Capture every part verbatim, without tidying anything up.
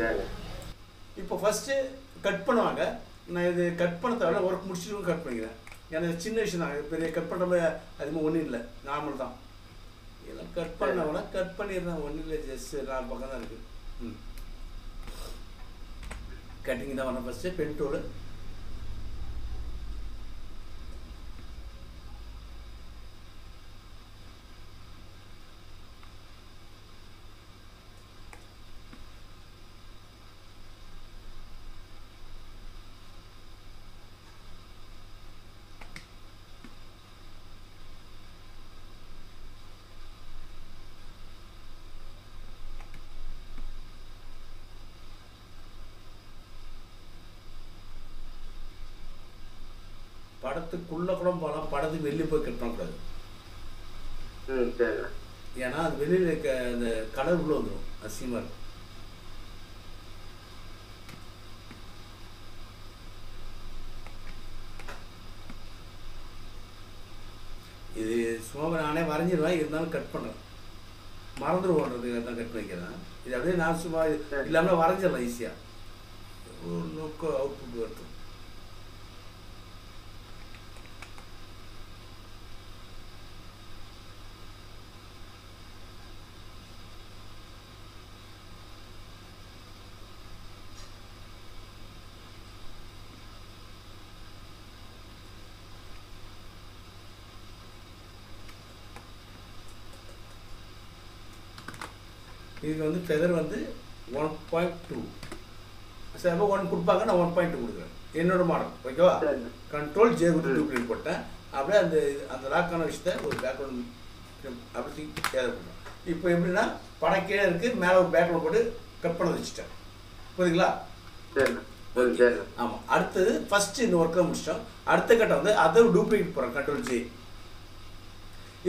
பண்ணிட்டாங்க. இப்போ first cut பண்ணுவாங்க. நான் இது கட் பண்ண தவிர ஒர்க் முடிச்சுட்டு கட் பண்ணிக்கிறேன். ஏன்னா சின்ன விஷயம் தான், பெரிய கட் பண்ணுற மாதிரி அதுமாதிரி ஒன்றும் இல்லை, நார்மல் தான். இதெல்லாம் கட் பண்ணவனா கட் பண்ணிடுறேன், ஒன்றும் இல்லை, ஜஸ்ட் நாலு பக்கம் தான் இருக்குது. ம், கட்டிங் தான் வரணும். ஃபஸ்ட்டு பென் டூலு படத்துக்குள்ளே கூட போகலாம், படத்துக்கு வெளியே போய் கட் பண்ணக்கூடாது. ஏன்னா அது வெளியில் இருக்க அந்த கலர் உள்ளே வந்துடும், அசிங்கமாக இருக்கும். இது சும்மா நானே வரைஞ்சிடுவேன், இருந்தாலும் கட் பண்ணுறேன், மறந்துட்டு போடுறதுக்காக தான் கட் பண்ணிக்கிறேன். இது அப்படியே நான் சும்மா இல்லாமல் வரைஞ்சிடலாம் ஈஸியாக, ஒரு நோக்கு அவுட்புட் வருது. இதுக்கு வந்து ஃபெதர் வந்து one point two sir one கொடுப்பாங்க, நான் ஒன் பாயிண்ட் டூ கொடுக்குறேன் என்னோட மாடல். ஓகேவா, கண்ட்ரோல் ஜே கொடுத்து டூப்ளிகேட் போட்டேன். அப்படியே அந்த அந்த லாக்கான விஷயத்தை ஒரு பேக்ரவுண்ட் அப்படி கேதர் பண்ணுறேன். இப்போ எப்படின்னா படம் கீழே இருக்குது, மேலே ஒரு பேக்ரவுண்ட் போட்டு கட் பண்ண வச்சுட்டேன். புரியுதுங்களா? ஆமாம். அடுத்தது ஃபஸ்ட்டு இந்த ஒர்க்கை முடிச்சிட்டோம். அடுத்த கட்டம் வந்து அதை டூப்ளிகேட் போடுறோம், கண்ட்ரோல் ஜே.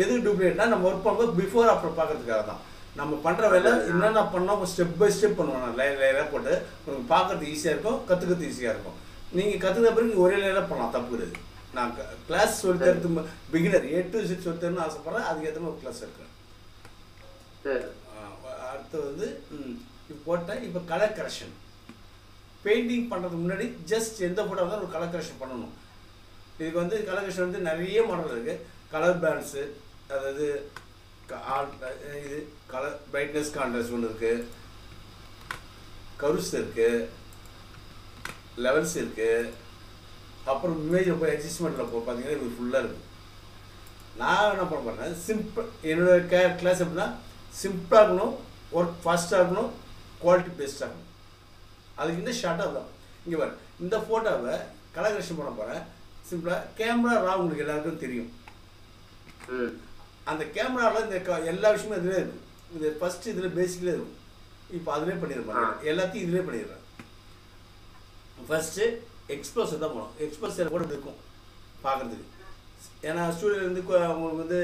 எதுக்கு டூப்ளிகேட்னா நம்ம ஒர்க் பண்ணும்போது பிஃபோர் அப்புறம் பார்க்குறதுக்காக தான். நம்ம பண்ணுற வேலை என்னென்ன பண்ணோம் ஸ்டெப் பை ஸ்டெப் பண்ணுவோம். நான் லைன் லைனாக போட்டு உங்களுக்கு பார்க்குறது ஈஸியாக இருக்கும், கற்றுக்கிறது ஈஸியாக இருக்கும். நீங்கள் கற்றுக்கிற பிறகு நீங்கள் ஒரே லைனாக பண்ணலாம், தப்பு கிடையாது. நான் கிளாஸ் சொல்லி தரது பிகினர் ஏ டு சிக்ஸ் சொல்லி தரணும்னு ஆசைப்பட்றேன், அதுக்கேற்ற மாதிரி கிளாஸ் இருக்கிறேன். அடுத்து வந்து இப்போ போட்டேன். இப்போ கலர் கரெக்ஷன், பெயிண்டிங் பண்ணுறதுக்கு முன்னாடி ஜஸ்ட் எந்த போட்டால் இருந்தாலும் ஒரு கலர் கரெக்ஷன் பண்ணணும். இதுக்கு வந்து கலர் கரெக்ஷன் வந்து நிறைய மாடல் இருக்குது. கலர் பேலன்ஸு, அதாவது இது கலர் பிரைட்னஸ் கான்ட்ராஸ்ட் ஒன்று இருக்குது, கர்வ்ஸ் இருக்குது, லெவல்ஸ் இருக்குது, அப்புறம் இமேஜில் போய் அட்ஜஸ்ட்மெண்ட்டில் போய் பார்த்தீங்கன்னா இது ஃபுல்லாக இருக்குது. நான் என்ன பண்ண போகிறேன், சிம்பிள் என்னோடய கே கிளாஸ் எப்படின்னா சிம்பிளாக இருக்கணும், ஒர்க் ஃபாஸ்ட்டாக இருக்கணும், குவாலிட்டி பெஸ்ட்டாக இருக்கணும். அதுக்கு இந்த ஷார்ட்டாக தான் இங்கே பாரு. இந்த ஃபோட்டோவை கலர் கரெக்ஷன் பண்ண போகிறேன் சிம்பிளாக. கேமரா ரா உங்களுக்கு எல்லாருக்கும் தெரியும். அந்த கேமராவில் இந்த க எல்லா விஷயமும் இதில் இருக்கும். இந்த ஃபஸ்ட்டு இதில் பேசிக்கில் இருக்கும். இப்போ அதிலே பண்ணிடுறேன், எல்லாத்தையும் இதிலே பண்ணிடுறேன். ஃபஸ்ட்டு எக்ஸ்போசர் தான் போகணும். எக்ஸ்போசர் கூட இருக்கும் பார்க்குறதுக்கு. ஏன்னா ஸ்டூடியோலேருந்து அவங்களுக்கு வந்து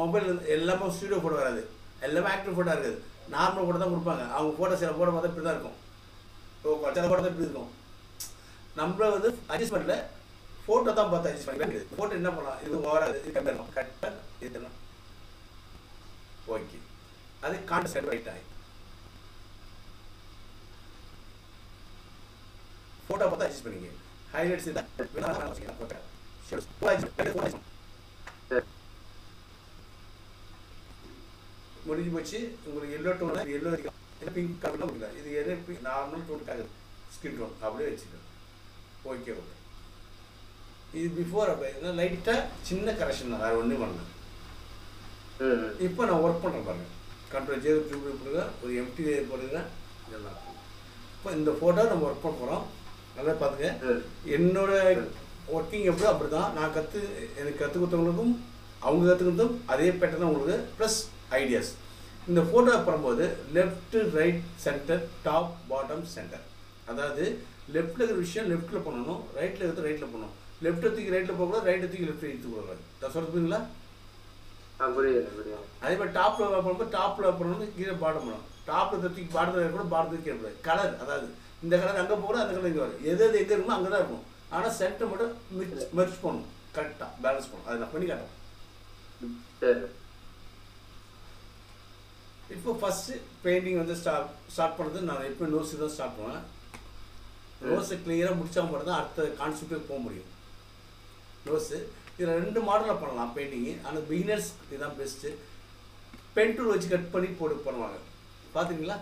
மொபைல் எல்லாமே ஸ்டூடியோ ஃபோட்டோ வராது, எல்லாமே ஆக்டிவ் ஃபோட்டோ இருக்காது, நார்மல் ஃபோட்டோ தான் கொடுப்பாங்க. அவங்க ஃபோட்டோ சில ஃபோட்டோ பார்த்தா இப்படி தான் இருக்கும், சில ஃபோட்டோ தான் இப்படி இருக்கும். நம்மள வந்து அட்ஜஸ்ட்மெண்ட்டில் ஃபோட்டோ தான் பார்த்து அட்ஜஸ்ட் பண்ணிக்கலாம். ஃபோட்டோ என்ன பண்ணலாம், இது வராது, இது கட்டணும் கட்டணும் இதெல்லாம் ஓகே. அது கான்ட்ராஸ்ட் ரைட் ஆகி ஃபோட்டோ பார்த்தா அட்ஜஸ்ட் பண்ணிங்க. ஹைலைட்ஸ் இருந்தால் முடிஞ்சு போச்சு. உங்களுக்கு எல்லோ டோன், எல்லோ இருக்கும், பிங்க் கலர்லாம் முடியல, இது எது நார்மல் டோனுக்காக ஸ்கின் டோன் அப்படியே வச்சுக்கலாம். Okay okay. இது பிஃபோர் அப்படின்னா லைட்டாக சின்ன கரெக்ஷன் தான், வேறு ஒன்றும் பண்ணல. இப்போ நான் ஒர்க் பண்ணுறேன் பாருங்க. கண்ட்ரோல் ஜே போடுங்க, ஒரு எம்டி போடுங்க, இதெல்லாம் இப்போ இந்த ஃபோட்டோ நம்ம ஒர்க் பண்ண போகிறோம். நல்லா பார்த்துங்க, என்னோட ஒர்க்கிங் எப்படி அப்படி தான் நான் கற்று எனக்கு கற்றுக் கொடுத்தவங்களுக்கும் அவங்க கற்றுக்கிறதும் அதே பேட்டர்ன் தான் உங்களுக்கு, ப்ளஸ் ஐடியாஸ். இந்த ஃபோட்டோ பண்ணும்போது left right centre top bottom centre, அதாவது லெஃப்ட்டில் இருக்கிற விஷயம் லெஃப்ட்டில் பண்ணணும், ரைட்டில் இருக்கிறது ரைட்டில் பண்ணணும். லெஃப்ட் தூக்கி ரைட்டில் போகக்கூடாது, ரைட்டை தூக்கி லெஃப்ட் எடுத்துக்கூடாது. நான் சொல்கிறீங்களா? அதே மாதிரி டாப்பில் பண்ணும்போது டாப்பில் பண்ணணும்னு கீழே பாடம் பண்ணணும், டாப்பில் தூக்கி பாடத்தில் கூட பாடத்துக்கு கீழே கலர், அதாவது இந்த கலர் அங்கே போகக்கூடாது, அந்த கலர் இங்கே வரும், எது எது எங்கே இருக்குமோ அங்கே தான் இருக்கும். ஆனால் சென்டர் மட்டும் மிக்ஸ் மெர்ஜ் பண்ணணும், கரெக்டாக பேலன்ஸ் பண்ணணும். அதை நான் பண்ணி காட்டுறேன். இப்போ ஃபர்ஸ்ட் பெயிண்டிங் வந்து ஸ்டார்ட் ஸ்டார்ட் பண்றது நான் எப்போ ரோஸ் தான் ஸ்டார்ட் பண்ணுவேன். ரோஸ் கிளியரா முடிச்சா போறதா அடுத்த கான்செப்ட்டுக்கு போக முடியும். ரோஸ் இதில் ரெண்டு மாடலில் பண்ணலாம் பெயிண்டிங்கு. ஆனால் பிகினர்ஸ் இதுதான் பெஸ்ட்டு. பென் டூல் வச்சு கட் பண்ணி போட்டு பண்ணுவாங்க பார்த்துங்களா.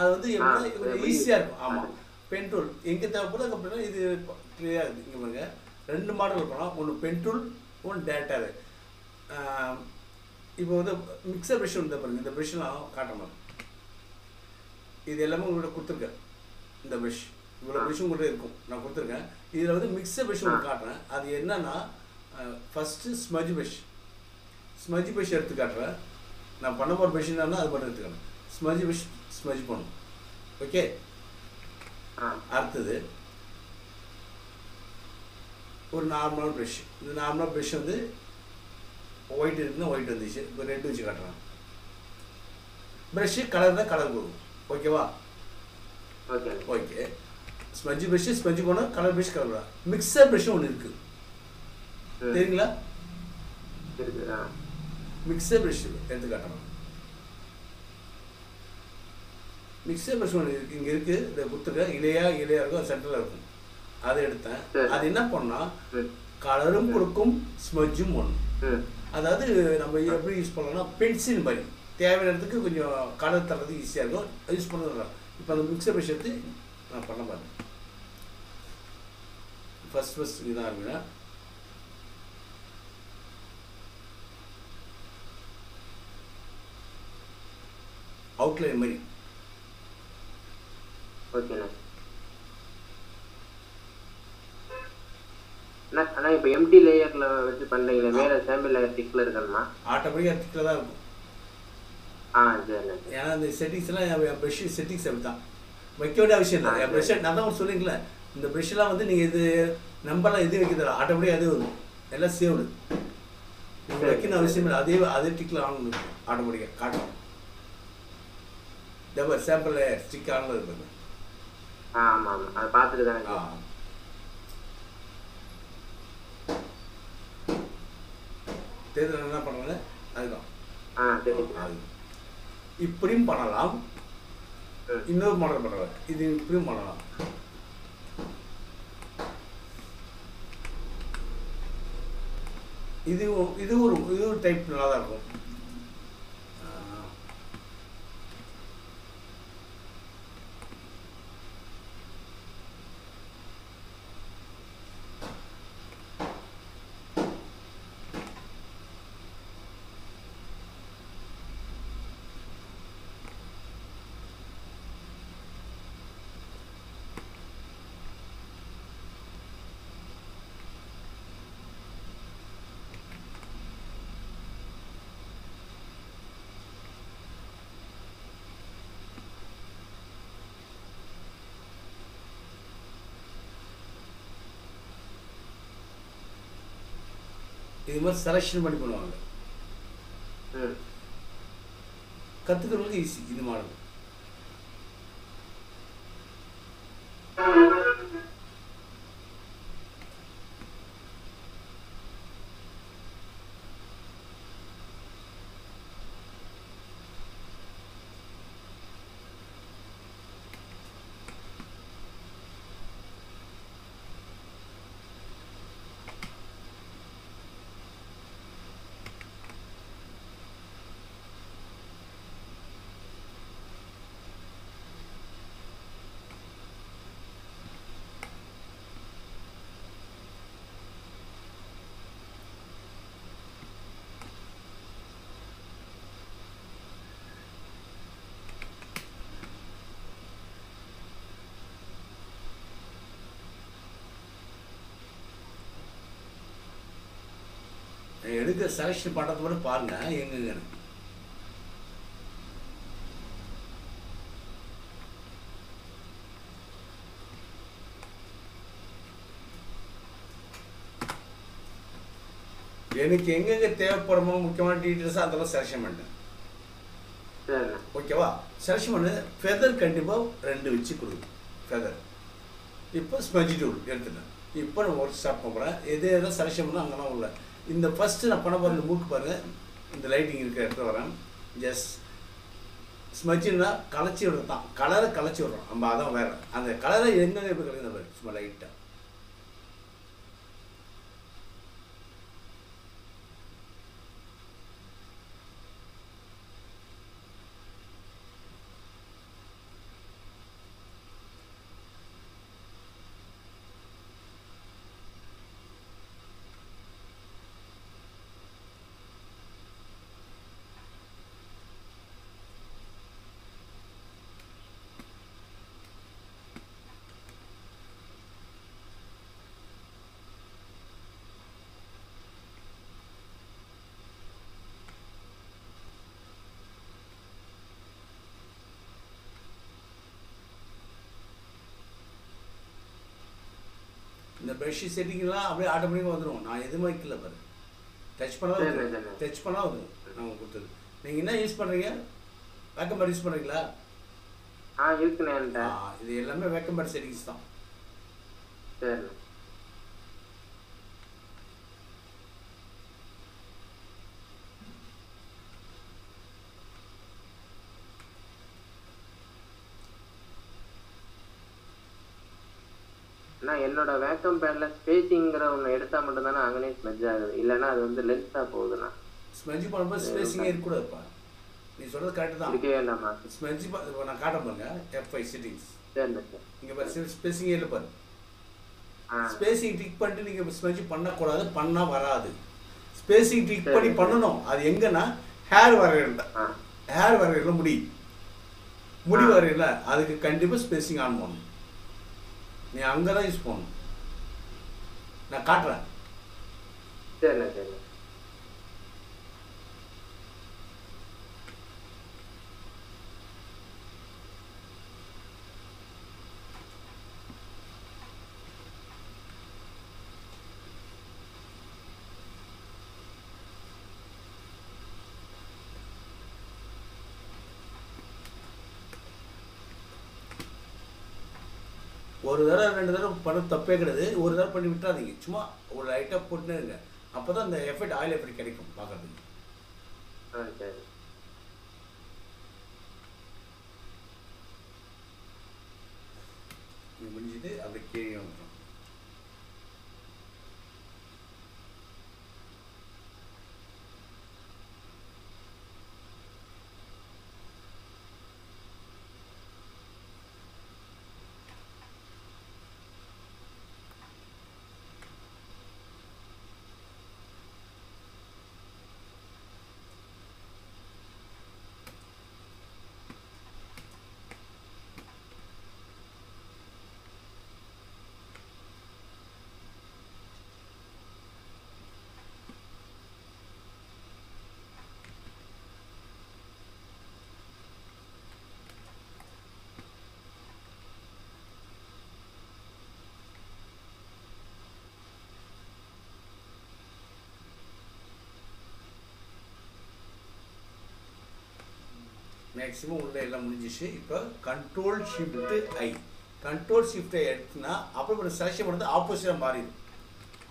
அது வந்து எவ்வளோ ஈஸியாக இருக்கும். ஆமாம், பென் டூல் எங்கே தேவைப்படுது அப்படின்னா இது கிளியராக இருக்குது. இங்கே பாருங்க, ரெண்டு மாடலில் பண்ணலாம். ஒன்று பென் டூல், ஒன்று டேட்டாரு. இப்போ வந்து மிக்சர் ப்ரெஷ் இருந்தால் பாருங்கள், இந்த ப்ரெஷ்லாம் காட்டணும். இது எல்லாமே உங்கள்கிட்ட கொடுத்துருக்கேன். இந்த ப்ரெஷ் இவ்வளோ ப்ரெஷ் உங்கள்கிட்ட இருக்கும், நான் கொடுத்துருக்கேன். இதில் வந்து மிக்சர் ப்ரெஷ் உங்களுக்கு காட்டுறேன். அது என்னென்னா first smudge brush smudge brush எடுத்து காட்டுறேன். நான் பண்ண போகிற ப்ரெஷ் என்னன்னா அது பண்ண எடுத்துக்கணும். ஸ்மஜ் ப்ரெஷ் ஸ்மஜ் பண்ணும். ஓகே, அடுத்தது ஒரு நார்மலான ப்ரெஷ். இந்த நார்மலாக ப்ரெஷ் வந்து ஒயிட் இருக்குதுன்னா ஒயிட் வந்துச்சு. இப்போ ரெட்டு வச்சு காட்டுறேன். ப்ரெஷ்ஷு கலர் தான் கலர் போகும். ஓகேவா? Okay okay sponge brush sponge போனால் கலர் ப்ரெஷ் கலர் போடா. மிக்சர் ப்ரெஷ்ஷும் ஒன்று இருக்குது, தெரியுங்களா? மிக்சர் ப்ரெஷ் எடுத்து காட்டணும். மிக்சர் ப்ரெஷ் ஒன்று இருக்குது, இங்கே இருக்குது. இதை கொடுத்துருக்கேன். இலையாக இலையாக இருக்கும், அது சென்டரில் இருக்கும். அதை எடுத்தேன். அது என்ன பண்ணால் கலரும் கொடுக்கும், ஸ்மஜும் ஒன்று. அதாவது நம்ம எப்படி யூஸ் பண்ணலாம்னா பென்சில் மாதிரி தேவையானதுக்கு கொஞ்சம் கலர் தரது ஈஸியாக இருக்கும், யூஸ் பண்ணலாம். இப்போ அந்த மிக்சர் ப்ரெஷ் எடுத்து நான் பண்ண பாருங்க. ஃபஸ்ட் ஃபஸ்ட் இதுதான் இருக்குன்னா அவுட்லைன் மாதிரி. ஓகேண்ணா, ஆனால் இப்போ எம்டி லேயரில் வச்சு பண்ணுறீங்களே, மேலே சாம்பிள் லேயர் திக்கில் இருக்கணுமா? ஆட்டோமேட்டிக்காக திக்கில் தான் இருக்கும். ஆ சரிண்ணா. ஏன்னா இந்த செட்டிங்ஸ்லாம் என் ப்ரெஷ் செட்டிங்ஸ் அப்படி தான் வைக்க வேண்டிய அவசியம் இல்லை. என் ப்ரெஷ் நான் தான் சொல்லிங்களே, இந்த ப்ரெஷ்லாம் வந்து நீங்கள் இது நம்பர்லாம் எதுவும் வைக்கிறதில்ல, ஆட்டோமேட்டிக்காக அதே வரும். எல்லாம் சேவ்டு, நீங்கள் வைக்கணும் அவசியம் இல்லை. அதே அதே டிக்கில் ஆன் ஆட்டோமேட்டிக்காக காட்டணும். டபர் சாம்பிள் லேயர் ஸ்டிக் ஆனில் இருப்பாங்க. ஆ ஆமாம் ஆமாம், அதை பார்த்துட்டு தானே. ஆ என்ன பண்ணுறது அதுதான். இப்படியும் பண்ணலாம், இன்னொரு மாடல் பண்ணுறது. இது இப்படியும் பண்ணலாம். இது இது ஒரு இது ஒரு டைப் நல்லா தான் இருக்கும். இது மாதிரி செலெக்ஷன் பண்ணி பண்ணுவாங்க. கற்றுக்கிறவங்களுக்கு ஈஸி இது மாடல். எடுக்க செலக்ஷன் பண்ணுறது கூட பாருங்கள் எங்கெங்க. எனக்கு எங்கெங்க தேவைப்படுமோ முக்கியமான டீட்டெயில்ஸாக அதெல்லாம் செலக்ஷன் பண்ணிட்டேன். ஓகேவா? செலக்ஷன் பண்ண ஃபெதர் கண்டிப்பாக ரெண்டு வச்சு கொடுக்கும் ஃபெதர். இப்போ ஸ்பஞ்ச் டூல் எடுத்துட்டேன். இப்போ நம்ம ஒர்க் ஸ்டார்ட் பண்ணுறேன். எது எதாவது செலக்ஷன் பண்ணால் அங்கெல்லாம் உள்ள இந்த ஃபஸ்ட்டு நான் பண்ண போகிற மூக்கு பாருங்கள். இந்த லைட்டிங் இருக்கிற இடத்துல வரேன். ஜஸ்ட் ஸ்மட்சினா கலச்சி விடுறதான் கலரை கலச்சி விடுறோம் நம்ம அதான் வேற அந்த கலரை எங்கெங்க எப்படி கலக்குது பாரு சும்மா லைட்டாக The brush is setting la, abhi automatic vandrom. Na yedhuma ikkila par. Touch panna vandrom. Touch panna vandrom. Naam kuthil. Nengi na use panninga? Vacuum bar use panningla? Ah, use panninga. Ah, idhu ellame vacuum bar settings dhaan. Sir. என்னோட Wacom பேட்ல ஸ்பேசிங்ங்கற ஒன்னு எடுத்தா மட்டும் தான அங்கனே ஸ்மெட்ஜ் ஆகுது இல்லனா அது வந்து லென்ஸா போகுதுனா ஸ்மெட்ஜ் பண்ணும்போது ஸ்பேசிங் ஏ இருக்க கூடாதுப்பா நீ சொல்றது கரெக்ட் தான் இருக்கே என்னமா ஸ்மெட்ஜ் நான் காட்ட பாருங்க F five செட்டிங்ஸ் சரி இங்க பாரு ஸ்பேசிங் ஏல பாரு ஸ்பேசிங் டிக் பண்ணி நீங்க ஸ்மெட்ஜ் பண்ண கூடாது பண்ணா வராது ஸ்பேசிங் டிக் பண்ணி பண்ணனும் அது எங்கனா ஹேர் வரையில ஹேர் வரையில முடி முடி வரையில அதுக்கு கண்டிப்பா ஸ்பேசிங் ஆன் பண்ணனும் நீ அங்க தான் யூஸ் பண்ணு நான் காட்றேன் சரி சரி ஒரு தடவை ரெண்டு தடவை பண்ண தப்பே கிடையாது ஒரு தடவை பண்ணி விட்டுறாதீங்க சும்மா ஒரு லைட்டா போட்டுனே இருங்க அப்பதான் அந்த எஃபெக்ட் ஆயில் எஃபெக்ட் கிடைக்கும் பாக்குறதுக்கு ஓகே இது முடிஞ்சிது அப்படியே கேரிய வந்துரும் maximum உள்ள எல்லாம் முடிஞ்சிச்சு இப்போ control shift i control shift i எடுத்துனா அப்புறம் ஒரு சஷன் வந்து ஆப்போசிட்டா மாறிடும்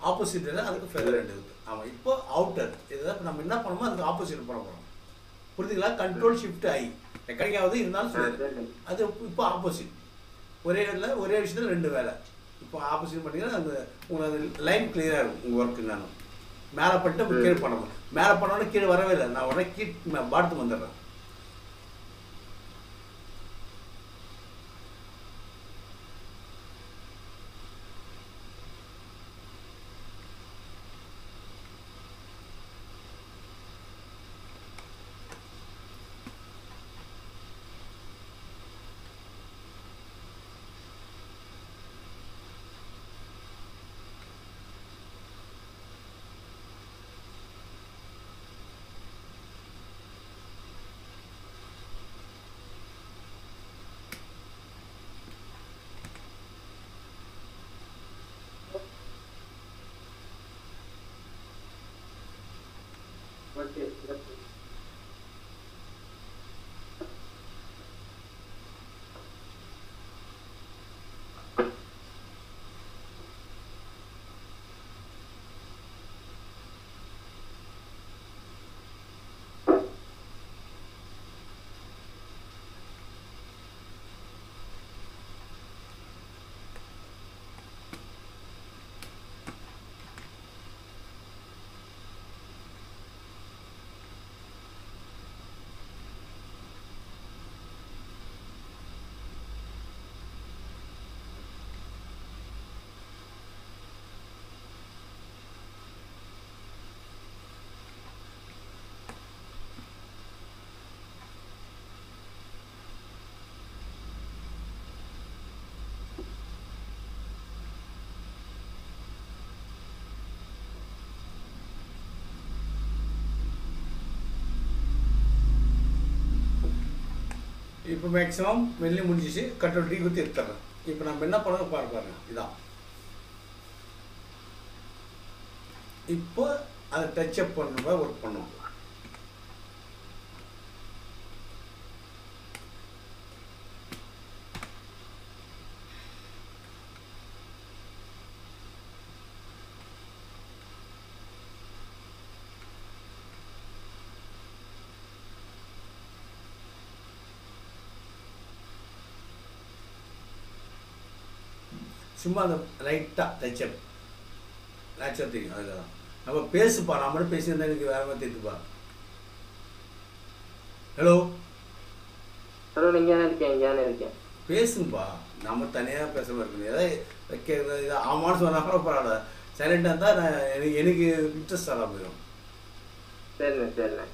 ஆப்போசிட்டா அதுக்கு ஃபெதர் எடுத்து ஆமா இப்போ அவுட்டர் இத நம்ம என்ன பண்ணுமோ அதுக்கு ஆப்போசிட் பண்ண போறோம் புரியுதுங்களா control shift i எக்கடியாவது இருந்தாலும் சரி அது இப்போ ஆப்போசிட் ஒரே இடத்துல ஒரே விஷயத்துல ரெண்டு வேளை இப்போ ஆப்போசிட் பண்ணீங்கன்னா அந்த உங்களுக்கு லைன் கிளியரா இருக்கும் உங்க வர்க் என்னன்னு மேல பட்டு கீழ பண்ணணும் மேல பண்ணானே கீழ வரவே இல்ல நான் உடனே கீழ பாத்து வந்துறேன் இப்போ மேக்ஸிமம் வெளியே முடிஞ்சிச்சு கண்ட்ரோல் டி குத்தி எடுத்துறேன். இப்போ நம்ம என்ன பண்ணணும் பாரு பாருங்க, இதான் இப்போ அதை டச் அப் பண்ணுற ஒர்க் பண்ணுவோம். சும்மா அந்த லைட்டாக டச்சப் நேச்சுரல் தெரியும். அதில் தான் நம்ம பேசுப்பா, நான் மட்டும் பேசியிருந்தேன் எனக்கு வேற மாதிரி தெரியுதுப்பா. ஹலோ ஹலோ, நீங்கள் இருக்கேன் இருக்கேன் பேசுங்கப்பா, நம்ம தனியாக பேச மாதிரி ஏதாவது இது ஆமான்னு சொன்னால் கூட பரவாயில்ல, சைலண்டாக இருந்தால் நான் எனக்கு எனக்கு இன்ட்ரெஸ்ட் வராமல் போயிடும். சரிண்ணே சரிண்ணே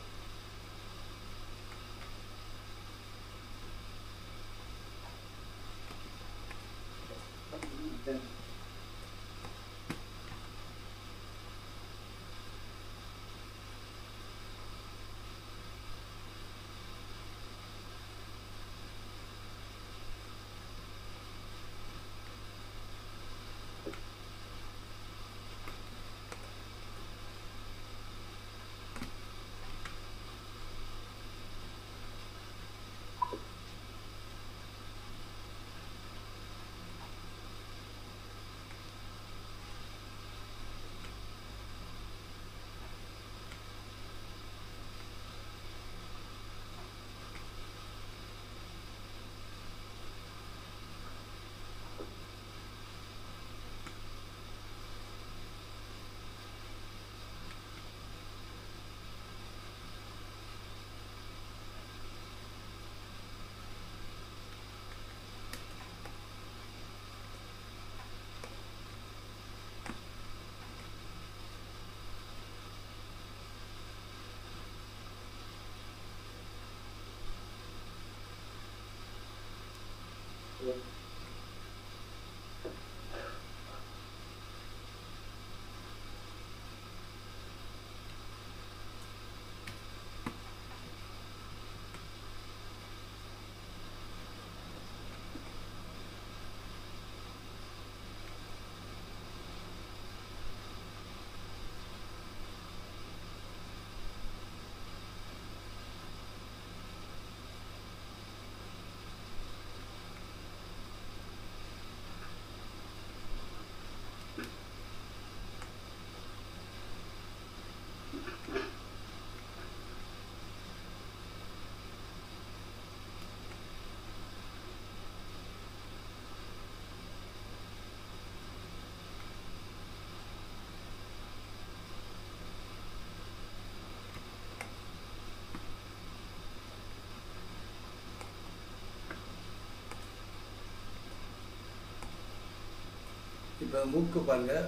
இப்போ மூக்கு பாருங்கள்,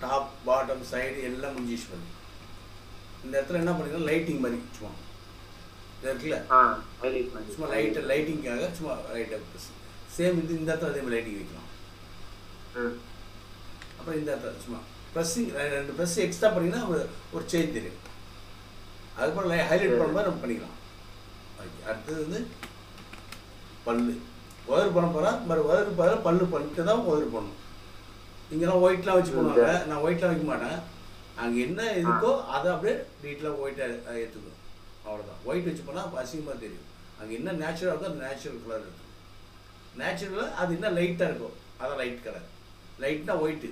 டாப் பாட்டம் சைடு எல்லாம் முடிஞ்சிச்சு பண்ணி இந்த இடத்துல என்ன பண்ணிக்கலாம் லைட்டிங் மாதிரி சும்மா இருக்குல்ல, சும்மா லைட்டை லைட்டிங்காக சும்மா லைட்டாக சேம் இது இந்த இடத்துல அதே மாதிரி லைட்டிங் வைக்கலாம். அப்புறம் இந்த இடத்துல சும்மா ப்ரெஸ்ஸிங் ரெண்டு ப்ரெஸ் எக்ஸ்ட்ரா பண்ணிங்கன்னா ஒரு சேஞ்ச் தெரியும். அதுக்கப்புறம் லை ஹைலைட் பண்ணும்போது நம்ம பண்ணிக்கலாம். ஓகே, அடுத்தது வந்து பல்லு ஒயரு பண்ண போகிறோம். மாதிரி ஒயரு போகிற பல்லு பண்ணிட்டு தான் ஒயரு பண்ணணும். இங்கெல்லாம் ஒயிட்லாம் வச்சு போடுவாங்க, நான் ஒயிட்லாம் வைக்க மாட்டேன். அங்கே என்ன இருக்கோ அதை அப்படியே வீட்டில் ஒயிட்டாக ஏற்றுக்கணும், அவ்வளோதான். ஒயிட் வச்சு போனால் அசிங்கமாக தெரியும். அங்கே என்ன நேச்சுரலாக இருக்கோ அந்த நேச்சுரல் கலர் இருக்கும். நேச்சுரலாக அது என்ன லைட்டாக இருக்கும் அதான் லைட் கலர். லைட்னா ஒயிட்டு.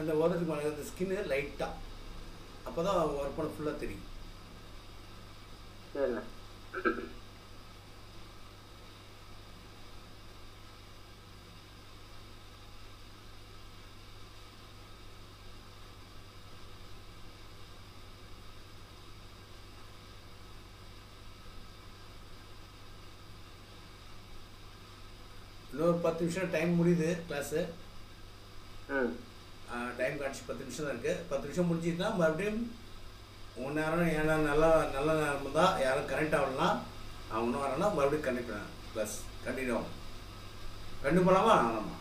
அந்த ஓரத்துக்கு மேலே அந்த ஸ்கின் லைட்டாக அப்போ தான் ஒர்க் ஃபுல்லாக தெரியும். சரிண்ணா இன்னொரு பத்து நிமிஷம் டைம் முடியுது கிளாஸு. ம் டைம் காட்சி பத்து நிமிஷம் தான் இருக்குது. பத்து நிமிஷம் முடிஞ்சிச்சுன்னா மறுபடியும் ஒன்று நேரம் ஏன்னா நல்லா நல்ல நேரம் தான் யாரும் கனெக்ட் ஆகலாம். அவன் ஒன்று வரலாம் மறுபடியும் கனெக்ட் பண்ணலாம். ப்ளஸ் கண்டினியூ ஆகும். கண்டு போகலாமா? ஆமாம்மா.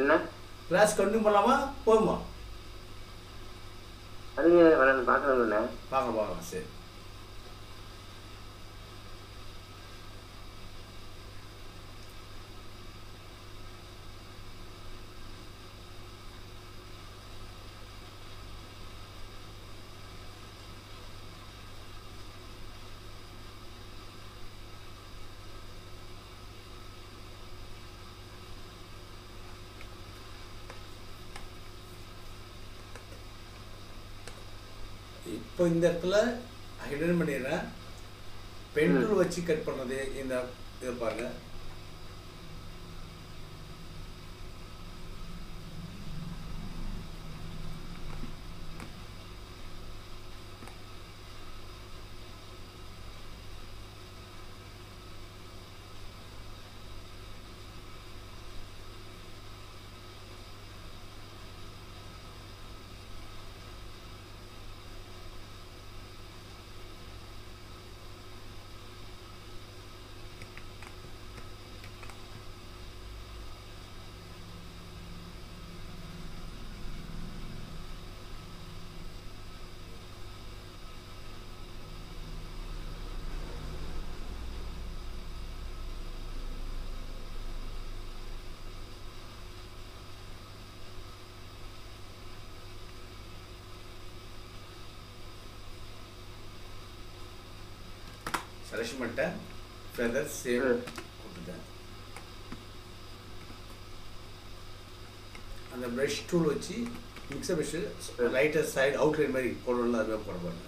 என்ன கிளாஸ் கண்டு போகலாமா? போதுமா? அது பார்க்கணும்ல. பார்க்கலாம் பார்க்கலாம். சரி. இப்போ இந்த இடத்துல ஹைடன் பண்ணிடுறேன். பென்டூல் வச்சு கட் பண்ணுறது இந்த இதை பாருங்கள். செலக்ஷன் பண்ணிட்டேன். ஃபெதர் சேவ் கொடுத்துட்டேன். அந்த ப்ரஷ் டூல் வச்சு mixer brush lighter side outline மாதிரி போடணும்ல, அதுவே போட பாருங்க.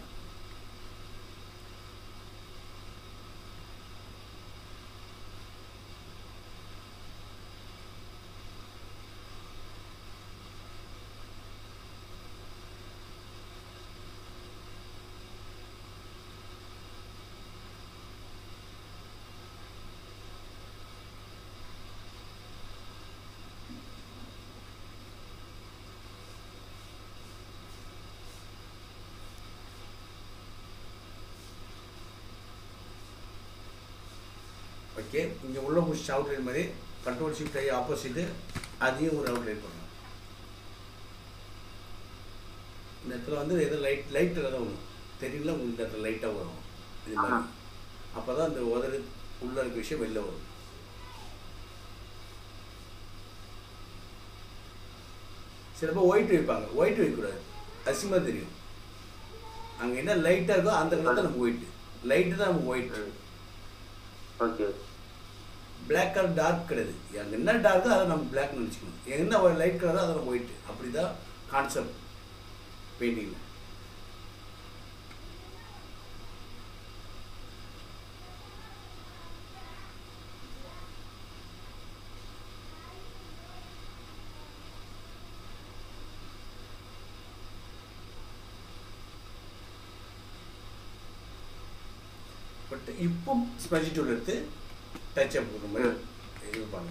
ஓகே, இங்கே உள்ள முடிச்சு அவுட்லைன் மாதிரி கண்ட்ரோல் ஷிஃப்ட் ஆகி ஆப்போசிட்டு அதையும் ஒரு அவுட்லைன் பண்ணணும். இந்த இடத்துல வந்து எதோ லைட் லைட்டில் தான் வரும் தெரியல உங்களுக்கு. இந்த இடத்துல லைட்டாக வரும் இது மாதிரி. அப்போ தான் அந்த உதறி உள்ள இருக்க விஷயம் வெளில வரும். சிலப்போ ஒயிட் வைப்பாங்க. ஒயிட் வைக்கக்கூடாது, அசிமாக தெரியும். அங்கே என்ன லைட்டாக இருக்கோ அந்த கலர் நமக்கு ஒயிட்டு. லைட்டு தான் நமக்கு white. Okay, black colour dark கிடையாது. அங்கே என்ன டார்க்கோ அதை நம்ம பிளாக்னு வச்சுக்கணும். என்ன லைட் கலரோ அதை நம்ம ஒயிட். அப்படி தான் கான்செப்ட் பெயிண்டிங்கில். பட் இப்போ ஸ்பெஷல் டூல் எடுத்து டச் அப் கொடுக்குற மாதிரி இது பண்ண.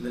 இந்த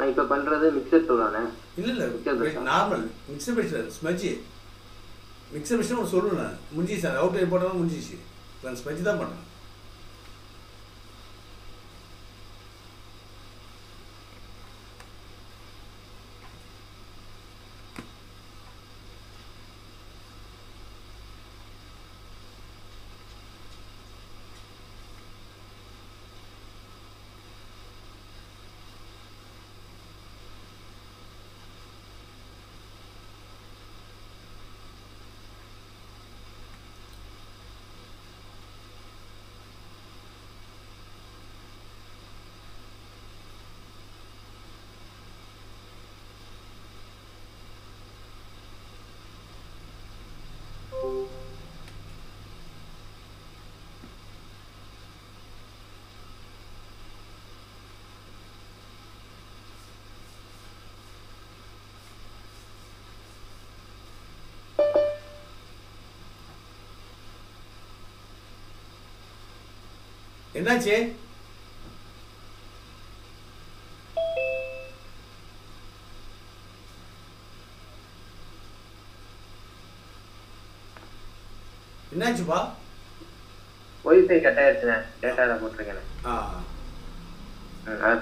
I can mix it to mix normal. Mix it, smudgy. Mix it with Soluna, Munjis and outer bottom Munjishi. Then smudge the bottom. What is it? What is it? What is it? Data report. Ah. Phone report.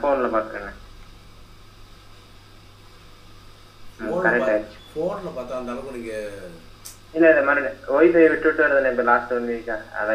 Phone report. Phone report. Ah.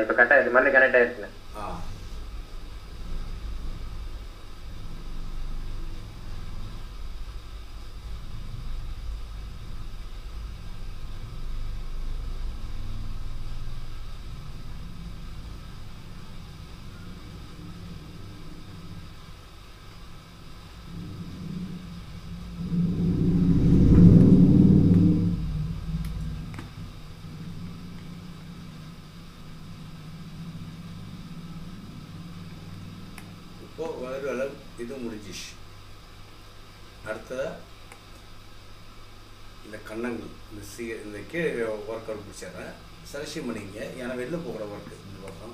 Selection money, yeah, and I will look over work in the bottom.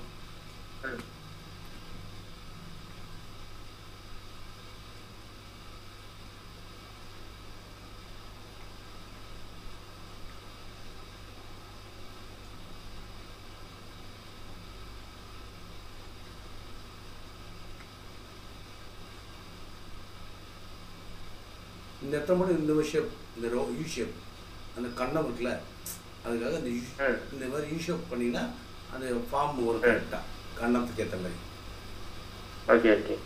In the thumb in the ship, the row U ship, and the condom glad. Never use of Panina and a farm more character. Cannot get away. Okay, okay.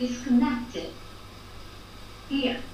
Disconnected. Here.